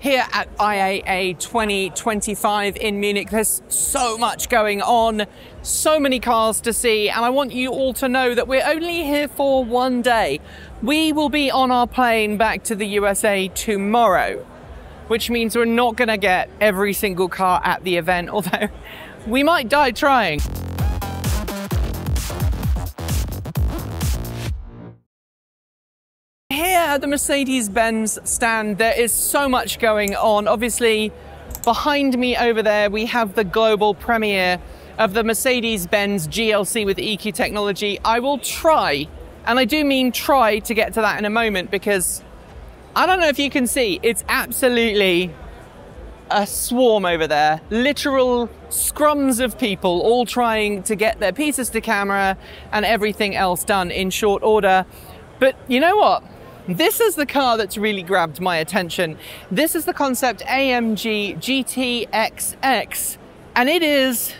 here at IAA 2025 in Munich. There's so much going on, so many cars to see, and I want you all to know that we're only here for one day. We will be on our plane back to the USA tomorrow, which means we're not gonna get every single car at the event, although we might die trying. At the Mercedes-Benz stand, there is so much going on. Obviously, behind me over there, we have the global premiere of the Mercedes-Benz GLC with EQ technology. I will try, and I do mean try, to get to that in a moment, because I don't know if you can see, it's absolutely a swarm over there. Literal scrums of people all trying to get their pieces to camera and everything else done in short order. But you know what? This is the car that's really grabbed my attention. This is the concept AMG GT XX, and it is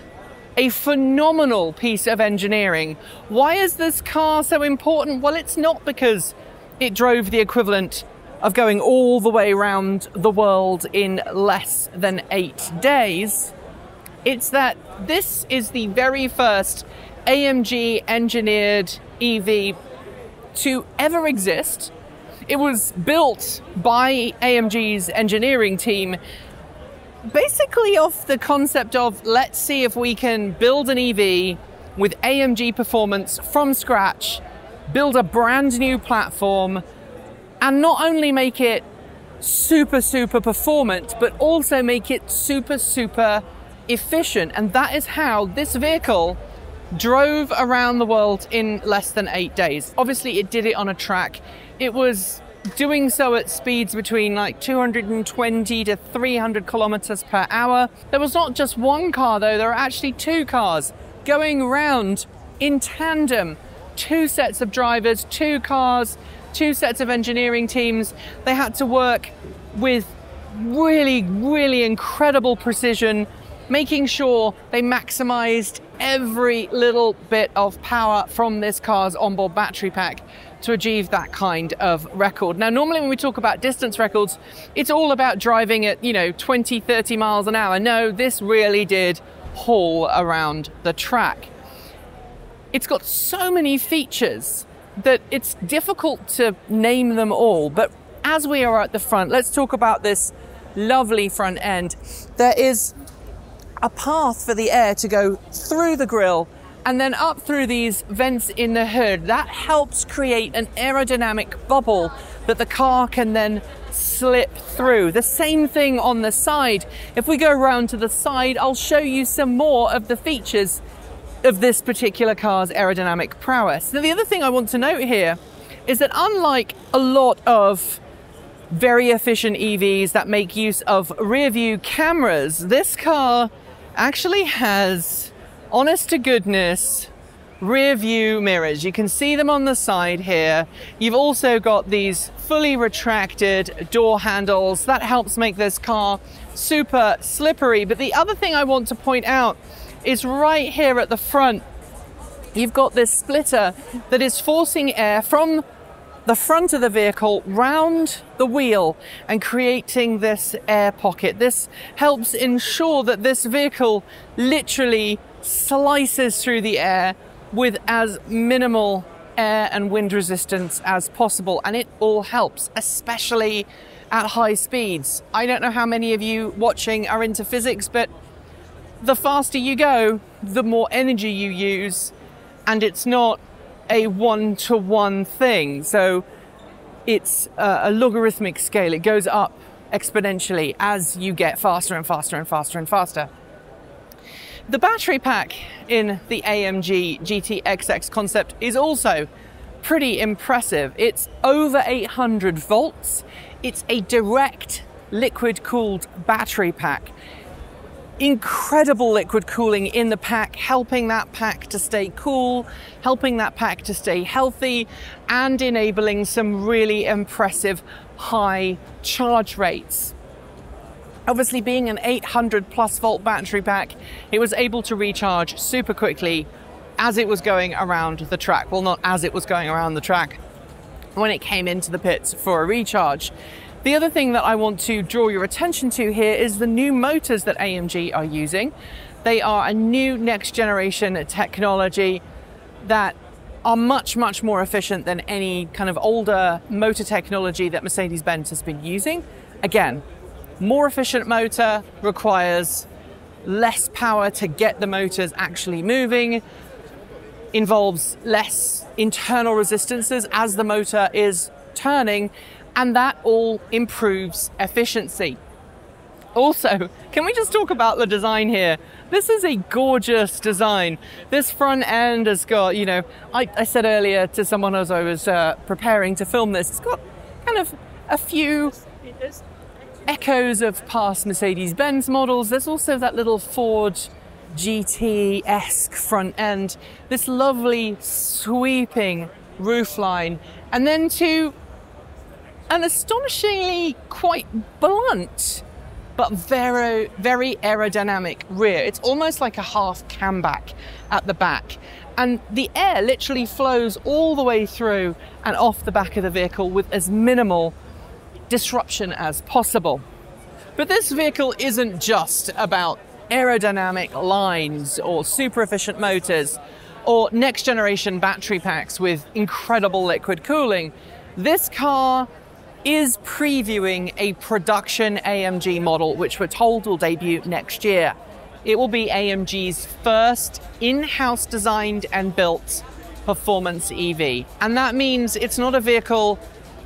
a phenomenal piece of engineering. Why is this car so important? Well, it's not because it drove the equivalent of going all the way around the world in less than 8 days. It's that this is the very first AMG engineered EV to ever exist. It was built by AMG's engineering team, basically off the concept of, let's see if we can build an EV with AMG performance from scratch, build a brand new platform, and not only make it super, super performant, but also make it super, super efficient. And that is how this vehicle drove around the world in less than 8 days. Obviously, it did it on a track. It was doing so at speeds between like 220 to 300 kilometers per hour. There was not just one car though, there were actually two cars going around in tandem. Two sets of drivers, two cars, two sets of engineering teams. They had to work with really, really incredible precision, making sure they maximized every little bit of power from this car's onboard battery pack to achieve that kind of record. Now, normally when we talk about distance records, it's all about driving at, you know, 20, 30 miles an hour. No, this really did haul around the track. It's got so many features that it's difficult to name them all. But as we are at the front, let's talk about this lovely front end. There is a path for the air to go through the grille and then up through these vents in the hood. That helps create an aerodynamic bubble that the car can then slip through. The same thing on the side. If we go around to the side, I'll show you some more of the features of this particular car's aerodynamic prowess. Now, the other thing I want to note here is that unlike a lot of very efficient EVs that make use of rear view cameras, this car actually has, honest to goodness, rear view mirrors. You can see them on the side here. You've also got these fully retracted door handles. That helps make this car super slippery. But the other thing I want to point out is right here at the front, you've got this splitter that is forcing air from the front of the vehicle round the wheel and creating this air pocket. This helps ensure that this vehicle literally slices through the air with as minimal air and wind resistance as possible, and it all helps, especially at high speeds. I don't know how many of you watching are into physics, but the faster you go, the more energy you use, and it's not a one-to-one thing. So it's a logarithmic scale. It goes up exponentially as you get faster and faster and faster and faster. The battery pack in the AMG GT XX concept is also pretty impressive. It's over 800 volts. It's a direct liquid-cooled battery pack. Incredible liquid cooling in the pack, helping that pack to stay cool, helping that pack to stay healthy, and enabling some really impressive high charge rates. Obviously, being an 800 plus volt battery pack, it was able to recharge super quickly as it was going around the track. Well, not as it was going around the track, when it came into the pits for a recharge. The other thing that I want to draw your attention to here is the new motors that AMG are using. They are a new next generation technology that are much, much more efficient than any kind of older motor technology that Mercedes-Benz has been using. Again, more efficient motor requires less power to get the motors actually moving, involves less internal resistances as the motor is turning, and that all improves efficiency. Also, can we just talk about the design here? This is a gorgeous design. This front end has got, you know, I said earlier to someone as I was preparing to film this, it's got kind of a few echoes of past Mercedes-Benz models. There's also that little Ford GT-esque front end, this lovely sweeping roofline, and then to an astonishingly quite blunt but very, very aerodynamic rear. It's almost like a half cam back at the back. And the air literally flows all the way through and off the back of the vehicle with as minimal disruption as possible. But this vehicle isn't just about aerodynamic lines or super efficient motors or next generation battery packs with incredible liquid cooling. This car is previewing a production AMG model, which we're told will debut next year. It will be AMG's first in-house designed and built performance EV. And that means it's not a vehicle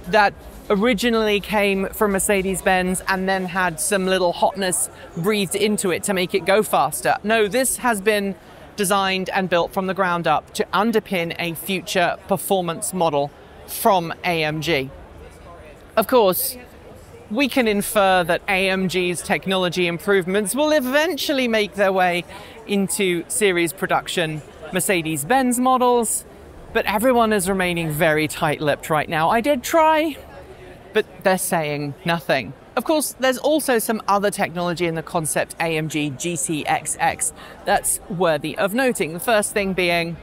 that originally came from Mercedes-Benz and then had some little hotness breathed into it to make it go faster. No, this has been designed and built from the ground up to underpin a future performance model from AMG. Of course, we can infer that AMG's technology improvements will eventually make their way into series production Mercedes-Benz models, but everyone is remaining very tight-lipped right now. I did try, but they're saying nothing. Of course, there's also some other technology in the concept AMG GT XX that's worthy of noting. The first thing being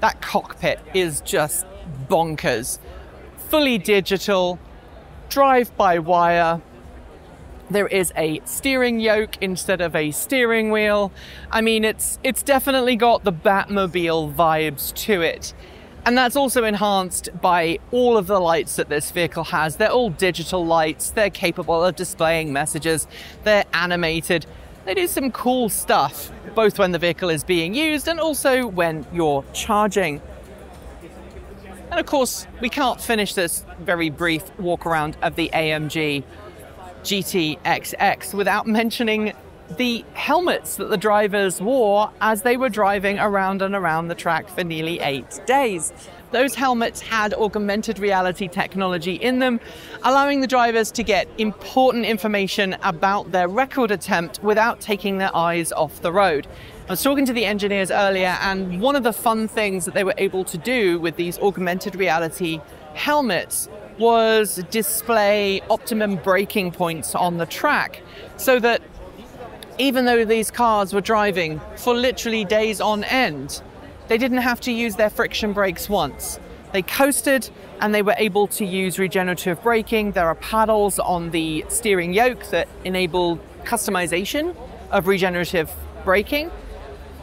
that cockpit is just bonkers. Fully digital, drive-by-wire. There is a steering yoke instead of a steering wheel. I mean, it's definitely got the Batmobile vibes to it. And that's also enhanced by all of the lights that this vehicle has. They're all digital lights. They're capable of displaying messages. They're animated. They do some cool stuff, both when the vehicle is being used and also when you're charging. And of course, we can't finish this very brief walk around of the AMG GT XX without mentioning the helmets that the drivers wore as they were driving around and around the track for nearly 8 days. Those helmets had augmented reality technology in them, allowing the drivers to get important information about their record attempt without taking their eyes off the road. I was talking to the engineers earlier, and one of the fun things that they were able to do with these augmented reality helmets was display optimum braking points on the track, so that even though these cars were driving for literally days on end, they didn't have to use their friction brakes once. They coasted and they were able to use regenerative braking. There are paddles on the steering yoke that enable customization of regenerative braking.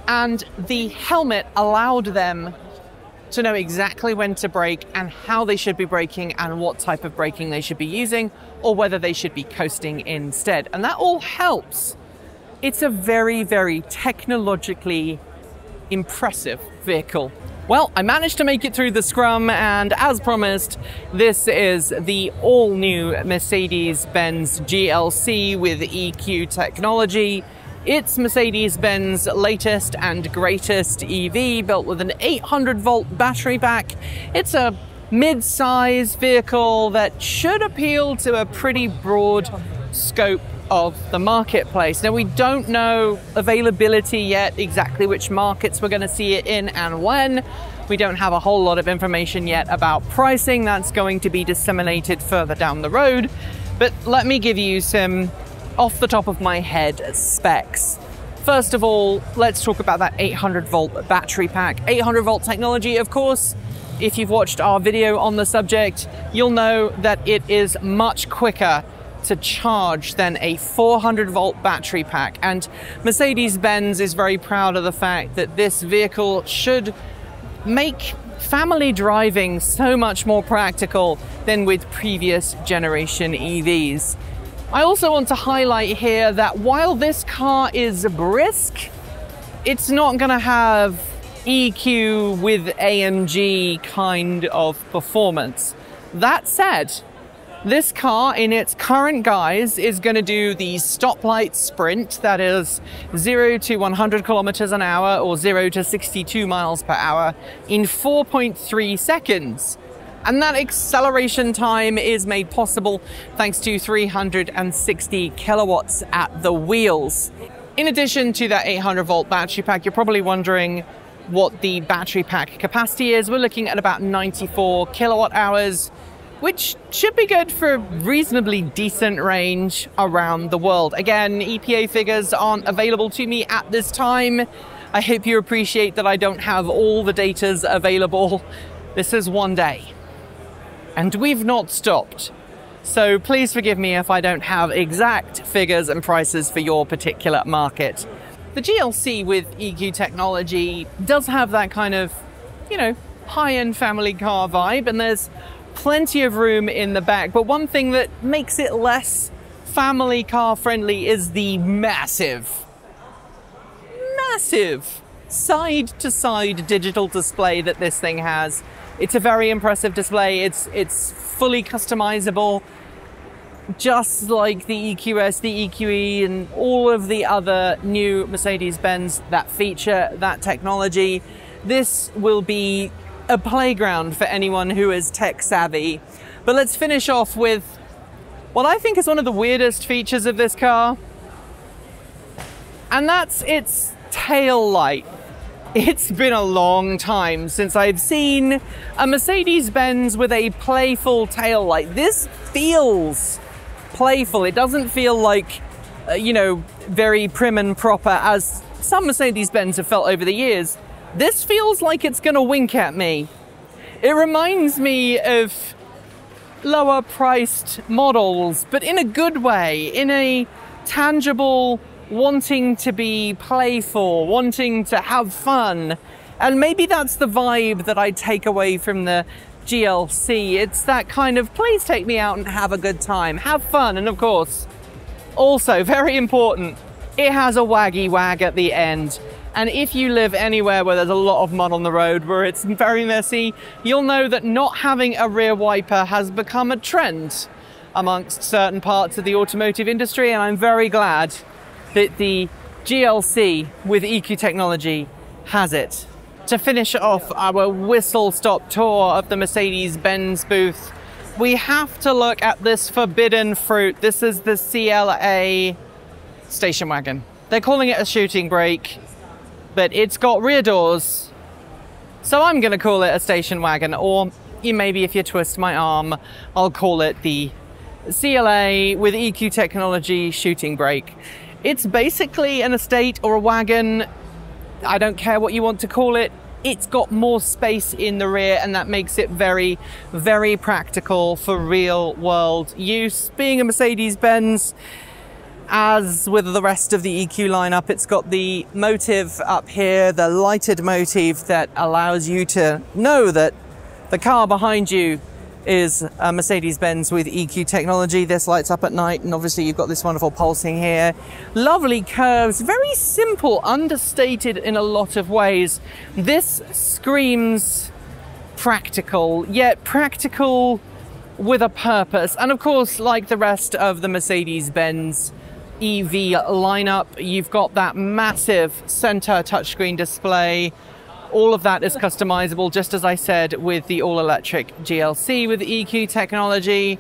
And the helmet allowed them to know exactly when to brake and how they should be braking and what type of braking they should be using, or whether they should be coasting instead. And that all helps. It's a very, very technologically impressive vehicle. Well, I managed to make it through the scrum, and as promised, this is the all-new Mercedes-Benz GLC with EQ technology. It's Mercedes-Benz latest and greatest EV, built with an 800-volt battery pack. It's a mid-size vehicle that should appeal to a pretty broad scope of the marketplace. Now, we don't know availability yet, exactly which markets we're going to see it in and when. We don't have a whole lot of information yet about pricing. That's going to be disseminated further down the road. But let me give you some off the top of my head specs. First of all, let's talk about that 800-volt battery pack. 800-volt technology, of course, if you've watched our video on the subject, you'll know that it is much quicker to charge than a 400-volt battery pack. And Mercedes-Benz is very proud of the fact that this vehicle should make family driving so much more practical than with previous generation EVs. I also want to highlight here that while this car is brisk, it's not going to have EQ with AMG kind of performance. That said, this car in its current guise is going to do the stoplight sprint, that is 0 to 100 kilometers an hour or 0 to 62 miles per hour in 4.3 seconds. And that acceleration time is made possible thanks to 360 kilowatts at the wheels. In addition to that 800-volt battery pack, you're probably wondering what the battery pack capacity is. We're looking at about 94 kilowatt hours, which should be good for reasonably decent range around the world. Again, EPA figures aren't available to me at this time. I hope you appreciate that I don't have all the data's available. This is one day, and we've not stopped. So please forgive me if I don't have exact figures and prices for your particular market. The GLC with EQ technology does have that kind of, you know, high-end family car vibe, and there's plenty of room in the back, but one thing that makes it less family car friendly is the massive side-to-side digital display that this thing has. It's a very impressive display. It's fully customizable, just like the EQS, the EQE, and all of the other new Mercedes-Benz that feature that technology. This will be a playground for anyone who is tech savvy. But let's finish off with what I think is one of the weirdest features of this car, and that's its tail light. It's been a long time since I've seen a Mercedes-Benz with a playful tail light. This feels playful. It doesn't feel like, you know, very prim and proper as some Mercedes-Benz have felt over the years. This feels like it's gonna wink at me. It reminds me of lower priced models, but in a good way, in a tangible, wanting to be playful, wanting to have fun. And maybe that's the vibe that I take away from the GLC. It's that kind of, please take me out and have a good time, have fun. And of course, also very important, it has a waggy wag at the end. And if you live anywhere where there's a lot of mud on the road, where it's very messy, you'll know that not having a rear wiper has become a trend amongst certain parts of the automotive industry. And I'm very glad that the GLC with EQ technology has it. To finish off our whistle-stop tour of the Mercedes-Benz booth, we have to look at this forbidden fruit. This is the CLA station wagon. They're calling it a shooting brake, but it's got rear doors, so I'm gonna call it a station wagon, or maybe if you twist my arm, I'll call it the CLA with EQ technology shooting brake. It's basically an estate or a wagon. I don't care what you want to call it. It's got more space in the rear, and that makes it very, very practical for real world use. Being a Mercedes-Benz, as with the rest of the EQ lineup, it's got the motive up here, the lighted motive that allows you to know that the car behind you is a Mercedes-Benz with EQ technology. This lights up at night, and obviously you've got this wonderful pulsing here. Lovely curves, very simple, understated in a lot of ways. This screams practical, yet practical with a purpose. And of course, like the rest of the Mercedes-Benz EV lineup, you've got that massive center touchscreen display. All of that is customizable, just as I said, with the all-electric GLC with EQ technology.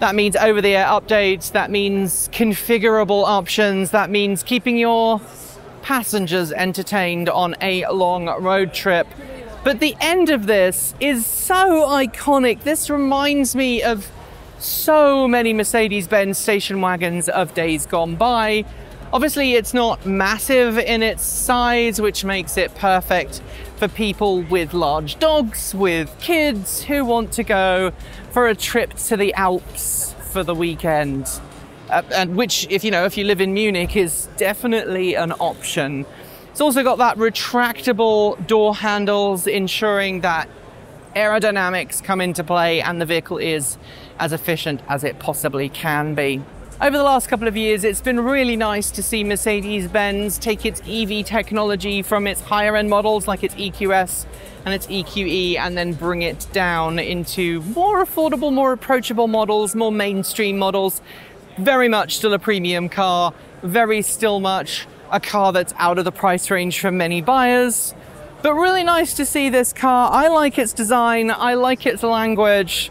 That means over-the-air updates, that means configurable options, that means keeping your passengers entertained on a long road trip. But the end of this is so iconic. This reminds me of so many Mercedes-Benz station wagons of days gone by. Obviously, it's not massive in its size, which makes it perfect for people with large dogs, with kids who want to go for a trip to the Alps for the weekend. And which, if you live in Munich, is definitely an option. It's also got that retractable door handles, ensuring that aerodynamics come into play and the vehicle is as efficient as it possibly can be. Over the last couple of years, it's been really nice to see Mercedes-Benz take its EV technology from its higher-end models like its EQS and its EQE, and then bring it down into more affordable, more approachable models, more mainstream models. Very much still a premium car, very still much a car that's out of the price range for many buyers. But really nice to see this car. I like its design, I like its language.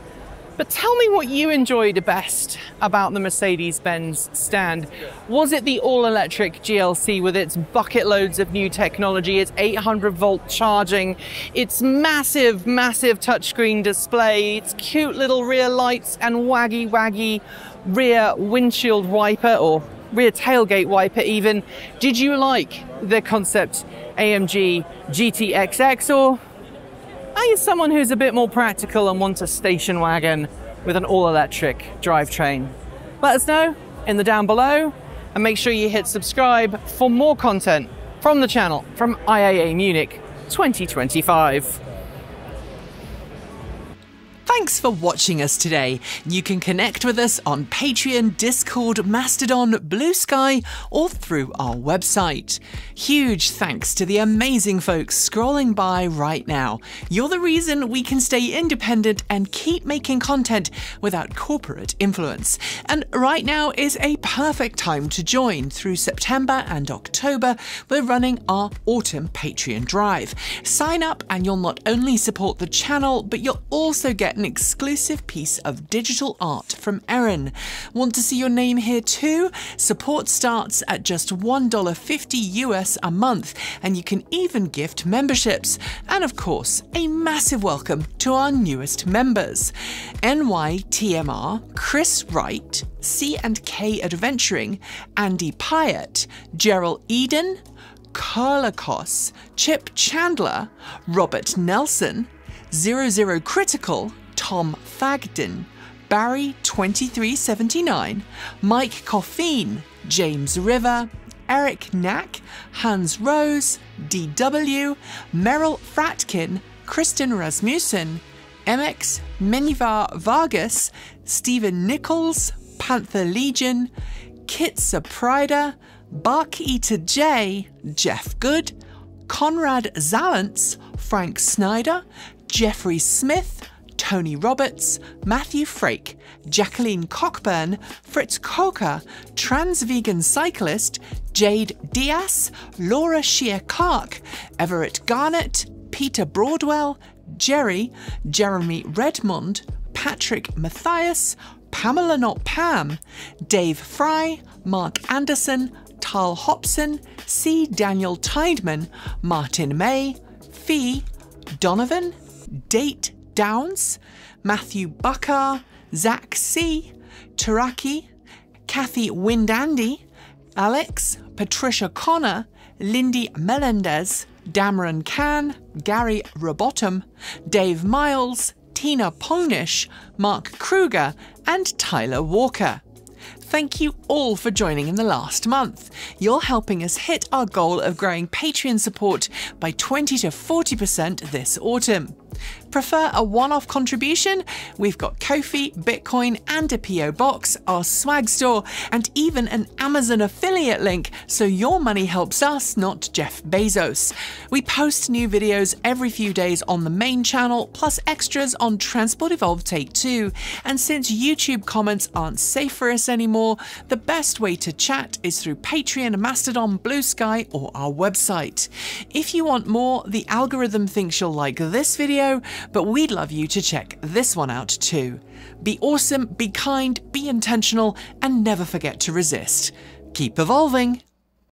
But tell me what you enjoyed best about the Mercedes-Benz stand. Was it the all-electric GLC with its bucket loads of new technology, its 800-volt charging, its massive, massive touchscreen display, its cute little rear lights and waggy rear windshield wiper, or rear tailgate wiper even? Did you like the concept AMG GT XX, or are you someone who's a bit more practical and wants a station wagon with an all-electric drivetrain? Let us know in the down below, and make sure you hit subscribe for more content from the channel from IAA Munich 2025. Thanks for watching us today. You can connect with us on Patreon, Discord, Mastodon, BlueSky, or through our website. Huge thanks to the amazing folks scrolling by right now. You're the reason we can stay independent and keep making content without corporate influence. And right now is a perfect time to join. Through September and October, we're running our autumn Patreon drive. Sign up and you'll not only support the channel, but you'll also get an exclusive piece of digital art from Erin. Want to see your name here too? Support starts at just $1.50 US a month, and you can even gift memberships. And of course, a massive welcome to our newest members: NYTMR, Chris Wright, C&K Adventuring, Andy Pyatt, Gerald Eden, Carla Koss, Chip Chandler, Robert Nelson, 00 Critical, Tom Fagden, Barry 2379, Mike Coffeen, James River, Eric Knack, Hans Rose, DW, Merrill Fratkin, Kristen Rasmussen, MX Minivar Vargas, Stephen Nichols, Panther Legion, Kit Saprida, Bark Eater J, Jeff Good, Conrad Zalance, Frank Snyder, Jeffrey Smith, Tony Roberts, Matthew Frake, Jacqueline Cockburn, Fritz Coker, Trans Vegan Cyclist, Jade Diaz, Laura Shear-Kark, Everett Garnett, Peter Broadwell, Jeremy Redmond, Patrick Matthias, Pamela Not Pam, Dave Fry, Mark Anderson, Tal Hobson, C. Daniel Tideman, Martin May, Fee, Donovan, Date Downs, Matthew Buckar, Zach C, Taraki, Kathy Windandy, Alex, Patricia Connor, Lindy Melendez, Damron Can, Gary Robottom, Dave Miles, Tina Ponish, Mark Kruger, and Tyler Walker. Thank you all for joining in the last month. You're helping us hit our goal of growing Patreon support by 20 to 40% this autumn. Prefer a one-off contribution? We've got Kofi, Bitcoin, and a PO box, our swag store, and even an Amazon affiliate link, so your money helps us, not Jeff Bezos. We post new videos every few days on the main channel, plus extras on Transport Evolved Take Two. And since YouTube comments aren't safe for us anymore, the best way to chat is through Patreon, Mastodon, BlueSky, or our website. If you want more, the algorithm thinks you'll like this video, but we'd love you to check this one out too. Be awesome, be kind, be intentional, and never forget to resist. Keep evolving.